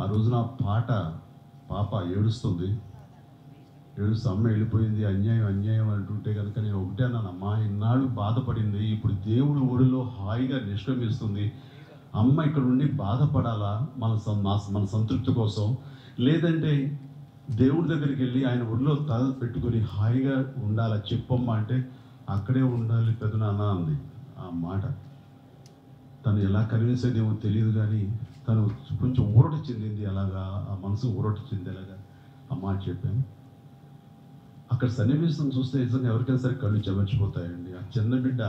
ఆ రోజున పాట పాప ఏడుస్తుంది, ఏడుస్తూ అమ్మ వెళ్ళిపోయింది అన్యాయం అన్యాయం అంటుంటే కనుక నేను ఒకటే అన్నాను, అమ్మ ఇన్నాళ్ళు బాధపడింది ఇప్పుడు దేవుడు ఒడిలో హాయిగా నిష్క్రమిస్తుంది. అమ్మ ఇక్కడ ఉండి బాధపడాలా మన సంతృప్తి కోసం, లేదంటే దేవుడి దగ్గరికి వెళ్ళి ఆయన ఒడిలో తల పెట్టుకొని హాయిగా ఉండాలా చెప్పమ్మ అంటే అక్కడే ఉండాలి పెద్ద నాన్న అంది. ఆ మాట తను ఎలా కనిపించేదేమో తెలియదు కానీ తను కొంచెం ఊరట చెందింది. అలాగా ఆ మనసు ఊరట చెందేలాగా ఆ మాట చెప్పాను. అక్కడ సన్నివేశం చూస్తే నిజంగా ఎవరికైనా సరే కళ్ళు చెమర్చిపోతాయండి. ఆ చిన్న బిడ్డ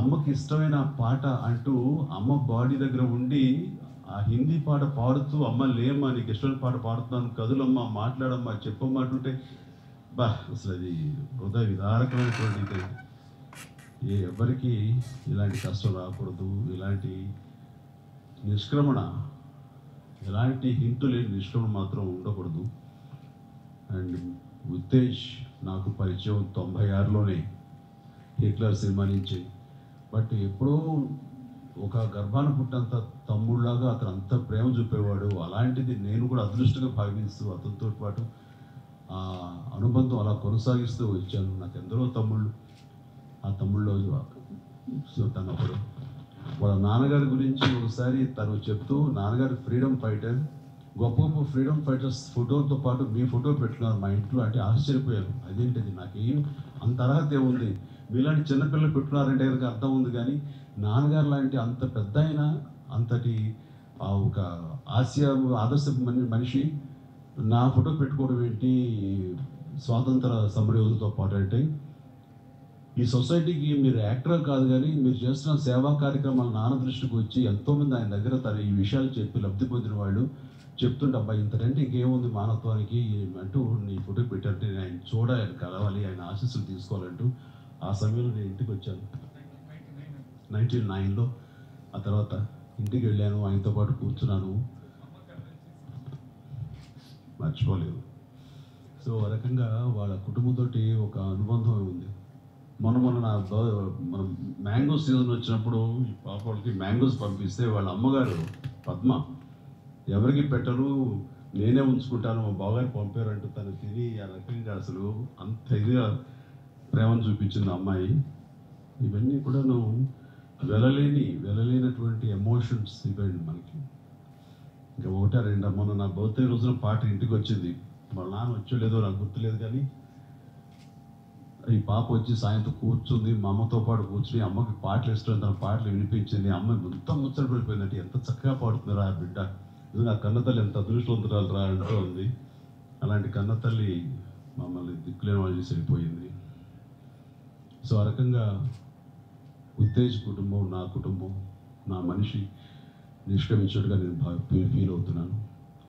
అమ్మకి ఇష్టమైన పాట అంటూ అమ్మ బాడీ దగ్గర ఉండి ఆ హిందీ పాట పాడుతూ అమ్మ లేమ్మా నీకు ఇష్టమైన పాట పాడుతున్నాను కదులమ్మా మాట్లాడమ్మా చెప్పమ్మా అంటుంటే బా అసలు అది హృదయ విదారకమైనటువంటి. ఎవరికి ఇలాంటి కష్టం రాకూడదు, ఇలాంటి నిష్క్రమణ ఎలాంటి హింటు లేని నిష్క్రమణ మాత్రం ఉండకూడదు. అండ్ ఉత్తేజ్ నాకు పరిచయం 96లోనే హిట్లర్ సినిమా నుంచి. బట్ ఎప్పుడో ఒక గర్భాన పుట్టంత తమ్ముళ్లాగా అతను అంత ప్రేమ చూపేవాడు. అలాంటిది నేను కూడా అదృష్టంగా భావిస్తూ అతనితో పాటు ఆ అనుబంధం అలా కొనసాగిస్తూ వచ్చాను. నాకు ఎందరో తమ్ముళ్ళు, ఆ తమ్ముళ్ళు తను అప్పుడు వాళ్ళ నాన్నగారి గురించి ఒకసారి తను చెప్తూ నాన్నగారు ఫ్రీడమ్ ఫైటర్, గొప్ప గొప్ప ఫ్రీడమ్ ఫైటర్స్ ఫోటోతో పాటు మీ ఫోటో పెట్టుకున్నారు మా ఇంట్లో అంటే ఆశ్చర్యపోయారు. అదేంటిది నాకేం అంత అర్హత ఏముంది మీలాంటి చిన్నపిల్లలు పెట్టుకున్నారంటే కనుక అర్థం ఉంది, కానీ నాన్నగారు లాంటి అంత పెద్ద ఆయన అంతటి ఒక ఆసియా ఆదర్శ మనిషి నా ఫోటో పెట్టుకోవడం ఏంటి స్వాతంత్ర సమరయోధులతో పాటు అంటే ఈ సొసైటీకి మీరు యాక్టర్ కాదు కానీ మీరు చేస్తున్న సేవా కార్యక్రమాలు నాన్న దృష్టికి వచ్చి ఎంతోమంది ఆయన దగ్గర తను ఈ విషయాలు చెప్పి లబ్ధి పొందిన వాళ్ళు చెప్తుంటే అబ్బాయి ఇంతకంటే ఇంకేముంది మానవత్వానికి అంటూ నీ ఫోటో పెట్టారంటే నేను ఆయన చూడాలి, ఆయన కలవాలి, ఆయన ఆశీస్సులు తీసుకోవాలంటూ ఆ సమయంలో నేను ఇంటికి వచ్చాను 1999లో. ఆ తర్వాత ఇంటికి వెళ్ళాను, ఆయనతో పాటు కూర్చున్నాను, మర్చిపోలేదు. సో ఆ రకంగా వాళ్ళ కుటుంబంతోటి ఒక అనుబంధం ఉంది. మొన్న మన మ్యాంగో సీజన్ వచ్చినప్పుడు ఈ పాప వాళ్ళకి మ్యాంగోస్ పంపిస్తే వాళ్ళ అమ్మగారు పద్మ ఎవరికి పెట్టరు నేనే ఉంచుకుంటాను మా బావగారు పంపారంటూ తను తిని ఆ రకంగా అసలు అంత ఇదిగా ప్రేమను చూపించింది అమ్మాయి. ఇవన్నీ కూడా నువ్వు వెళ్ళలేనటువంటి ఎమోషన్స్ ఇవ్వండి మనకి. ఇంకా ఒకటే రెండు మొన్న నా బర్త్డే రోజున పాట ఇంటికి వచ్చింది, వాళ్ళ నాన్న వచ్చో లేదో నాకు గుర్తులేదు కానీ ఈ పాప వచ్చి సాయంత్రం కూర్చుంది మా అమ్మతో పాటు కూర్చుని అమ్మకి పాటలు ఇష్టం, తన పాటలు వినిపించింది. అమ్మ ఎంత ముచ్చట పడిపోయిందంటే ఎంత చక్కగా పాడుతుందిరా ఆ బిడ్డ, ఇది నా కన్నతల్లి ఎంత అదృష్టవంతురాలు రా అంటూ ఉంది. అలాంటి కన్నతల్లి మమ్మల్ని దిక్కులేని వాళ్ళు చేసి వెళ్ళిపోయింది. సో ఆ రకంగా ఉత్తేజ్ కుటుంబం నా మనిషి నిష్క్రమించుడుగా నేను ఫీల్ అవుతున్నాను.